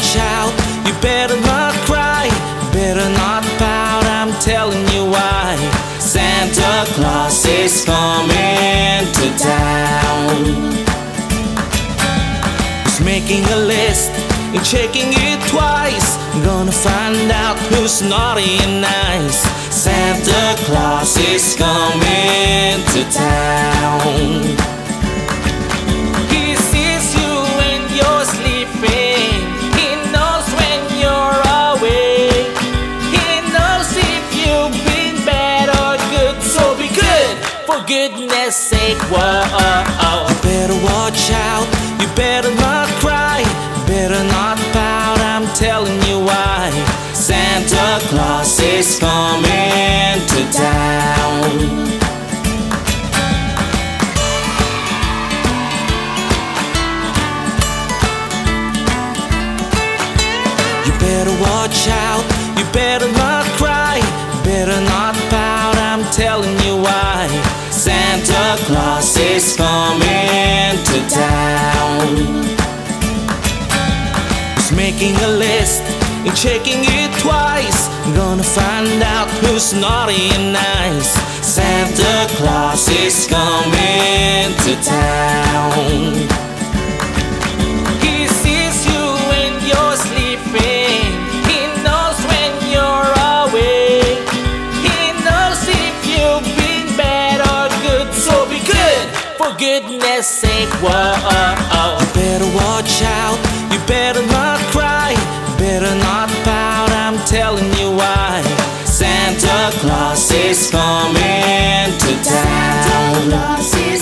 child. You better not cry, better not pout, I'm telling you why. Santa Claus is coming to town. He's making a list and checking it twice. Gonna find out who's naughty and nice. Santa Claus is coming to town. For goodness sake, whoa. You better watch out, you better not cry, you better not pout, I'm telling you why. Santa Claus is coming to town. You better watch out, you better not cry, you better not pout, I'm telling you why. Santa Claus is coming to town. He's making a list and checking it twice. Gonna find out who's naughty and nice. Santa Claus is coming to town. He sees you when you're sleeping. He knows when you're awake. He knows if you've been bad or good. So be good, for goodness sake, whoa. You better watch out, you better not cry, you better not pout, I'm telling you why. Santa Claus is coming to town.